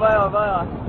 Vai, ó. Vai, ó.